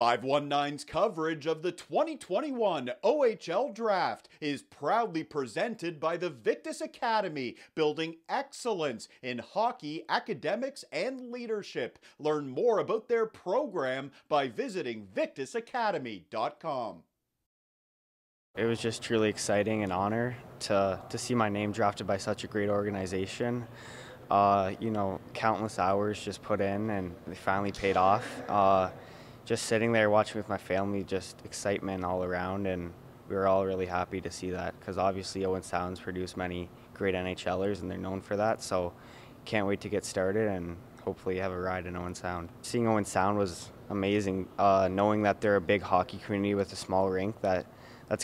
519's coverage of the 2021 OHL Draft is proudly presented by the Victus Academy, building excellence in hockey, academics, and leadership. Learn more about their program by visiting victusacademy.com. It was just truly exciting and honor to see my name drafted by such a great organization. You know, countless hours just put in, and they finally paid off. Just sitting there watching with my family, just excitement all around, and we were all really happy to see that, because obviously Owen Sound's produced many great NHLers and they're known for that, so can't wait to get started and hopefully have a ride in Owen Sound. Seeing Owen Sound was amazing, knowing that they're a big hockey community with a small rink that's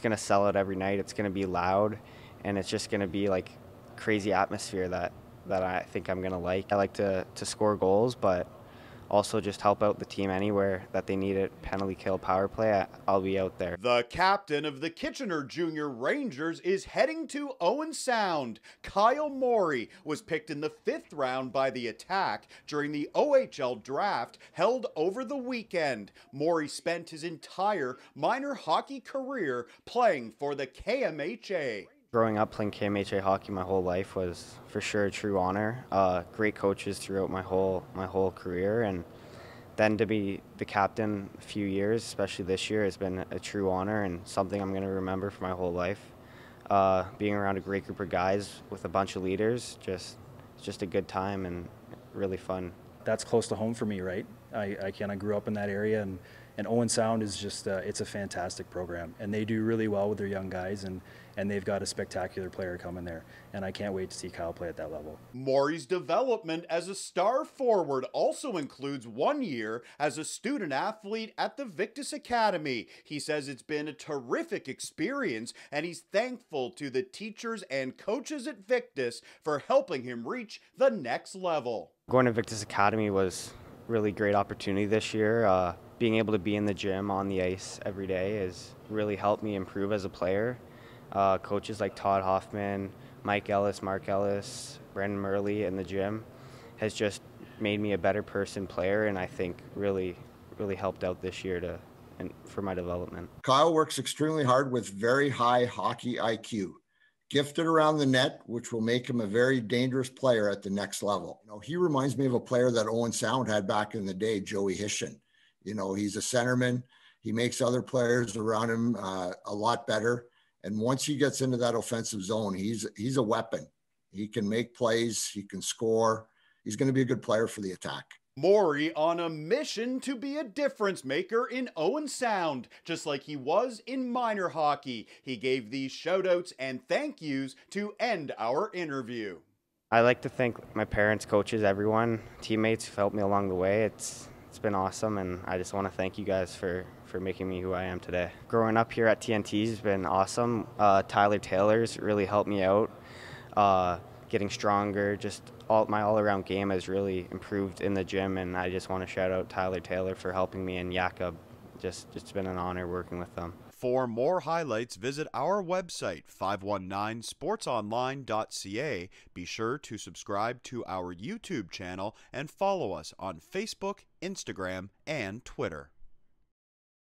going to sell out every night. It's going to be loud, and it's just going to be like crazy atmosphere that I think I'm going to like. I like to score goals, but also just help out the team anywhere that they need it. Penalty kill, power play, I'll be out there. The captain of the Kitchener Junior Rangers is heading to Owen Sound. Kyle Morey was picked in the 5th round by the Attack during the OHL Draft held over the weekend. Morey spent his entire minor hockey career playing for the KMHA. Growing up playing KMHA hockey my whole life was for sure a true honor. Great coaches throughout my whole career, and then to be the captain a few years, especially this year, has been a true honor and something I'm going to remember for my whole life. Being around a great group of guys with a bunch of leaders, it's just a good time and really fun. That's close to home for me, right? I kind of grew up in that area, and Owen Sound is just, it's a fantastic program, and they do really well with their young guys, and they've got a spectacular player coming there, and I can't wait to see Kyle play at that level. Morey's development as a star forward also includes 1 year as a student athlete at the Victus Academy. He says it's been a terrific experience, and he's thankful to the teachers and coaches at Victus for helping him reach the next level. Going to Victus Academy was a really great opportunity this year. Being able to be in the gym on the ice every day has really helped me improve as a player. Coaches like Todd Hoffman, Mike Ellis, Mark Ellis, Brendan Murley in the gym has just made me a better player, and I think really helped out this year for my development. Kyle works extremely hard with very high hockey IQ. Gifted around the net, which will make him a very dangerous player at the next level. You know, he reminds me of a player that Owen Sound had back in the day, Joey Hishon. You know, he's a centerman. He makes other players around him a lot better. And once he gets into that offensive zone, he's a weapon. He can make plays. He can score. He's going to be a good player for the Attack. Morey on a mission to be a difference maker in Owen Sound, just like he was in minor hockey. He gave these shout-outs and thank yous to end our interview. I like to thank my parents, coaches, everyone, teammates who helped me along the way. It's been awesome, and I just want to thank you guys for making me who I am today. Growing up here at TNT has been awesome. Tyler Taylor's really helped me out. Getting stronger, just my all-around game has really improved in the gym, and I just want to shout out Tyler Taylor for helping me, and Jakob. It's been an honor working with them. For more highlights, visit our website, 519sportsonline.ca. Be sure to subscribe to our YouTube channel and follow us on Facebook, Instagram, and Twitter.